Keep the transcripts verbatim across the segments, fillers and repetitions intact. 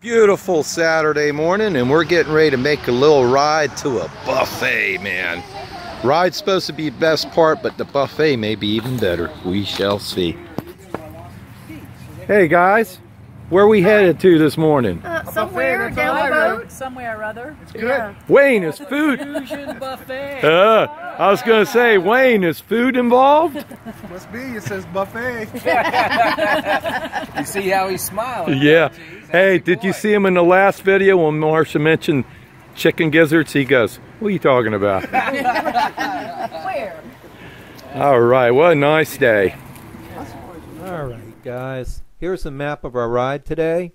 Beautiful Saturday morning, and we're getting ready to make a little ride to a buffet, man. Ride's supposed to be the best part, but the buffet may be even better. We shall see. Hey guys, where are we headed to this morning? Uh, somewhere down the road, somewhere or other. It's good. Yeah. Wayne, is food? Fusion buffet. Uh, I was gonna say, Wayne, is food involved? Must be. It says buffet. You see how he's smiling? Yeah. Right? Hey, did you see him in the last video when Marcia mentioned chicken gizzards? He goes, what are you talking about? Where? All right, what a nice day. All right, guys. Here's a map of our ride today.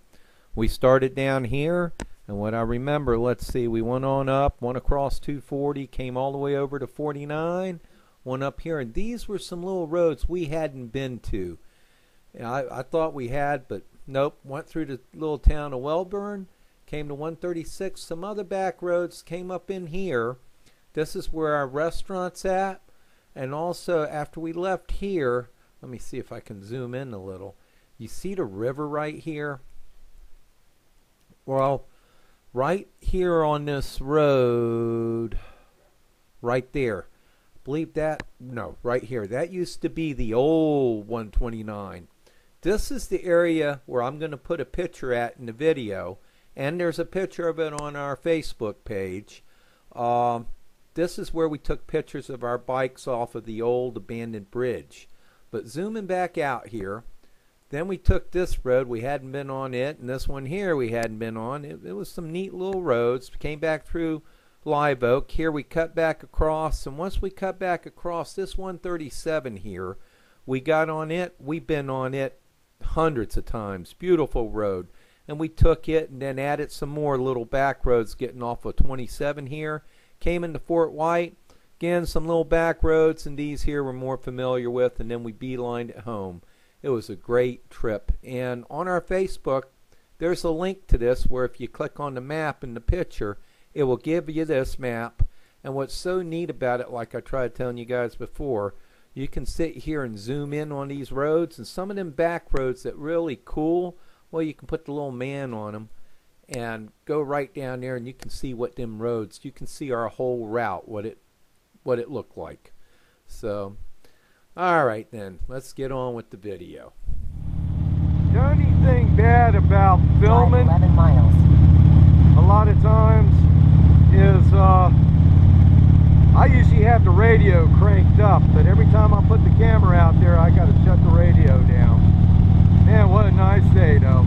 We started down here, and what I remember, let's see, we went on up, went across two forty, came all the way over to forty-nine, went up here, and these were some little roads we hadn't been to. I, I thought we had, but nope, went through the little town of Wellborn, came to one thirty-six, some other back roads, came up in here. This is where our restaurant's at. And also, after we left here, let me see if I can zoom in a little. You see the river right here? Well, right here on this road, right there. I believe that, no, right here. That used to be the old one twenty-nine. This is the area where I'm going to put a picture at in the video, and there's a picture of it on our Facebook page. Um, this is where we took pictures of our bikes off of the old abandoned bridge. But zooming back out here, then we took this road. We hadn't been on it, and this one here we hadn't been on. It, it was some neat little roads. We came back through Live Oak. Here we cut back across, and once we cut back across this one thirty-seven here, we got on it. We've been on it hundreds of times. Beautiful road, and we took it and then added some more little back roads getting off of twenty-seven here. Came into Fort White, again some little back roads, and these here we're more familiar with, and then we beelined at home. It was a great trip, and on our Facebook there's a link to this where if you click on the map in the picture it will give you this map. And what's so neat about it, like I tried telling you guys before, you can sit here and zoom in on these roads, and some of them back roads that really cool, well, you can put the little man on them and go right down there, and you can see what them roads, you can see our whole route, what it what it looked like. So, all right then, let's get on with the video. The only thing bad about filming eleven miles a lot of times is uh, I usually have the radio cranked up, but every time I put the camera out there, I gotta shut the radio down. Man, what a nice day, though.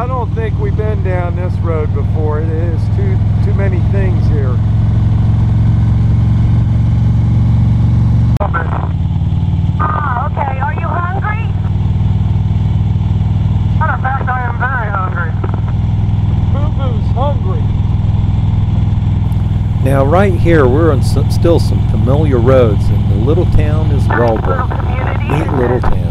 I don't think we've been down this road before. It is too too many things here. Ah, okay. Are you hungry? Matter of fact, I am very hungry. Boo-boo's hungry. Now, right here, we're on some, still some familiar roads, and the little town is Wellborn. Neat little town.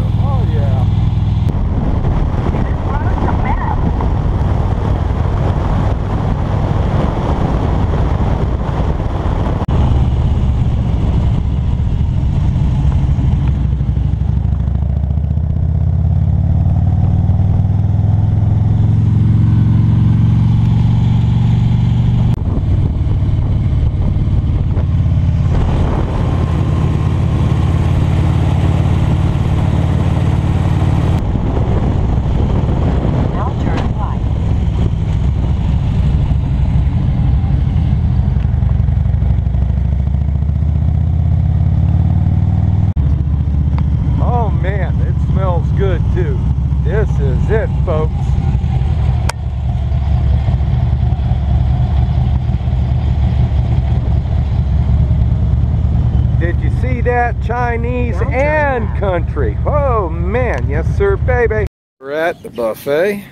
Chinese and country. Oh man, yes sir, baby. We're at the buffet.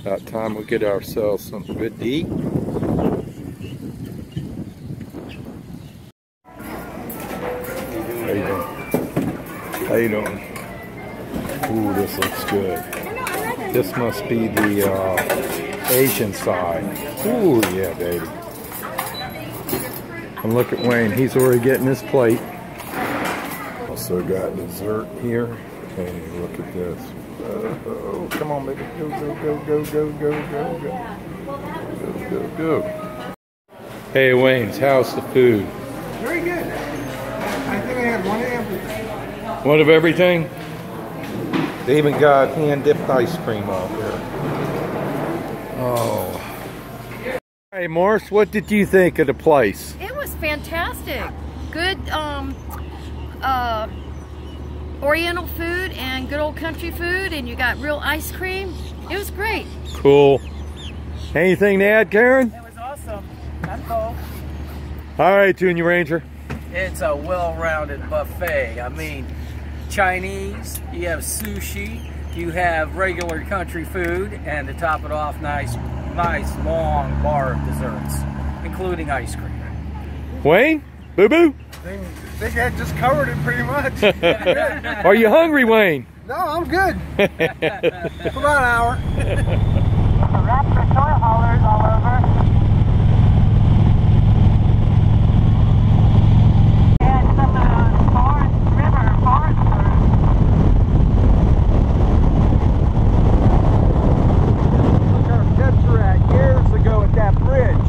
About time we get ourselves something good to eat. How you doing? How you doing? Ooh, this looks good. This must be the uh, Asian side. Ooh, yeah, baby. And look at Wayne, he's already getting his plate. Also got dessert here, and look at this. Uh-oh, come on baby, go, go, go, go, go, go, go, go, go, go. Hey Wayne's, how's the food? Very good. I think I had one of everything. One of everything? They even got hand-dipped ice cream out here. Oh. Hey Morris, what did you think of the place? It was fantastic. Good, um... Uh, oriental food and good old country food, and you got real ice cream. It was great. Cool. Anything to add, Karen? It was awesome. I'm full. All right, Junior Ranger. It's a well-rounded buffet. I mean, Chinese, you have sushi, you have regular country food, and to top it off, nice, nice long bar of desserts, including ice cream. Wayne? Boo-boo? They, they had just covered it pretty much. Are you hungry, Wayne? No, I'm good. For about an hour. The rats are short haulers all over. Yeah, some of those forest, river foresters. Look our picture at years ago at that bridge.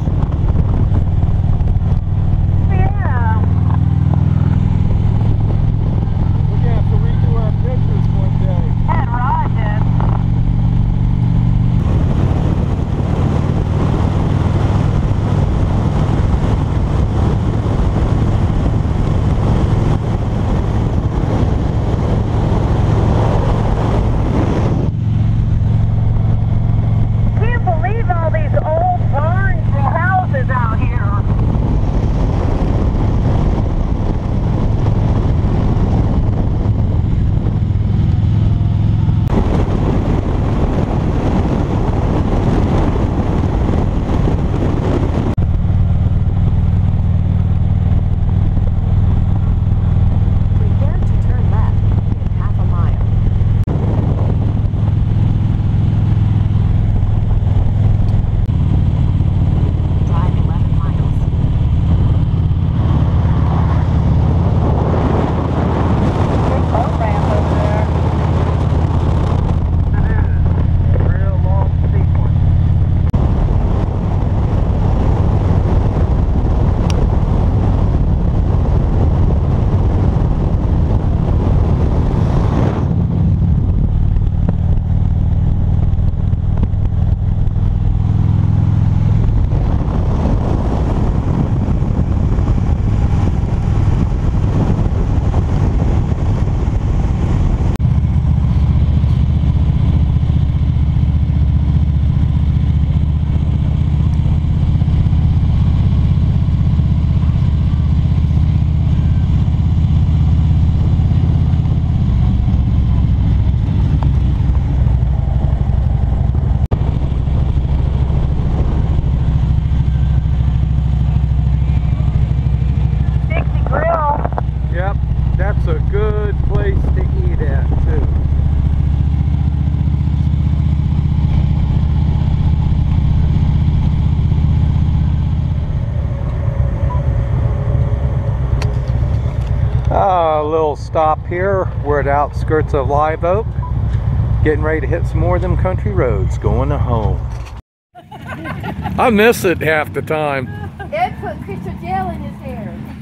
stop here. We're at outskirts of Live Oak, getting ready to hit some more of them country roads going to home. I miss it half the time. Ed put crystal gel in his hair.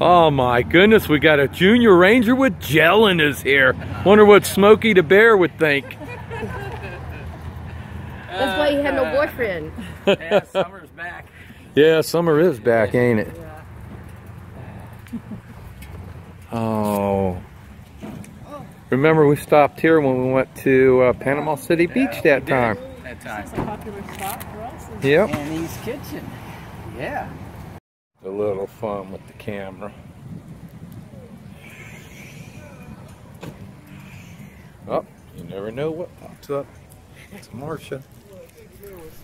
Oh my goodness, we got a junior ranger with gel in his hair. Wonder what Smokey the Bear would think. That's why you had no boyfriend. Yeah, summer's back. Yeah, summer is back, ain't it? Oh. Remember we stopped here when we went to uh, Panama City Beach that time. That time. It's a popular spot for us. Yep. Danny's Kitchen. Yeah. A little fun with the camera. Oh, you never know what pops up. It's Marcia.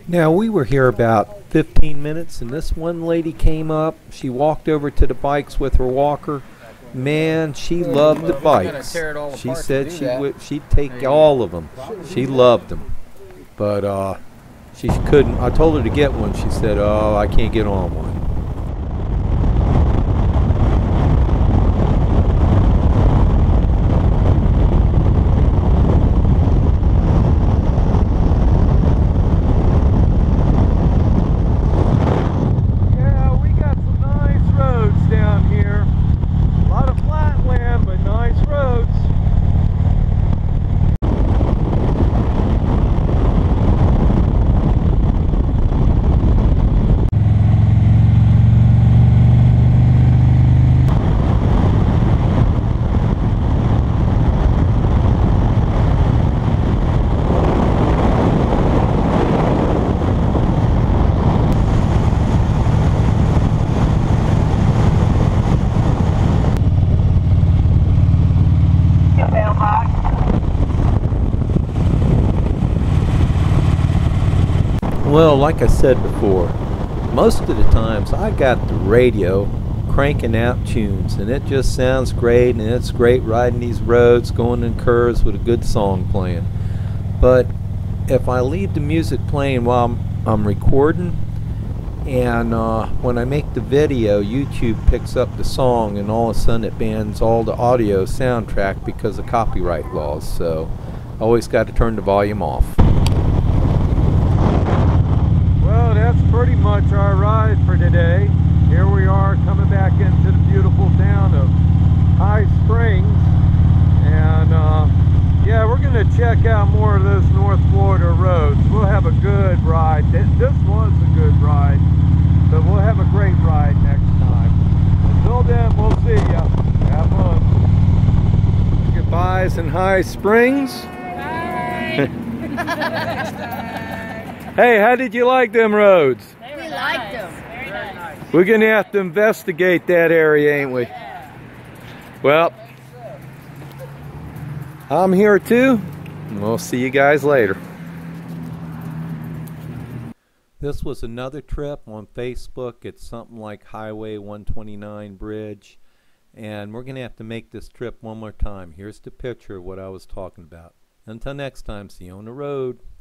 Now, we were here about fifteen minutes, and this one lady came up. She walked over to the bikes with her walker. Man, she loved the bikes. She said she would, she'd take all of them. She loved them. But uh, she couldn't. I told her to get one. She said, oh, I can't get on one. Well, like I said before, most of the times I got the radio cranking out tunes, and it just sounds great, and it's great riding these roads, going in curves with a good song playing. But if I leave the music playing while I'm, I'm recording, and uh, when I make the video, YouTube picks up the song, and all of a sudden it bans all the audio soundtrack because of copyright laws. So I always got to turn the volume off. Pretty much our ride for today. Here we are coming back into the beautiful town of High Springs, and uh, yeah, we're gonna check out more of those North Florida roads. We'll have a good ride. This was a good ride, but we'll have a great ride next time. Until then, we'll see ya. Have fun. Goodbyes in High Springs. Bye. Hey, how did you like them roads? They were we nice. liked them. Very nice. We're going to have to investigate that area, ain't we? Yeah. Well, I'm here too, and we'll see you guys later. This was another trip on Facebook. It's something like Highway one twenty-nine Bridge, and we're going to have to make this trip one more time. Here's the picture of what I was talking about. Until next time, see you on the road.